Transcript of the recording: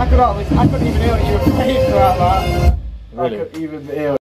I couldn't even hear you play for that. Really? I couldn't even hear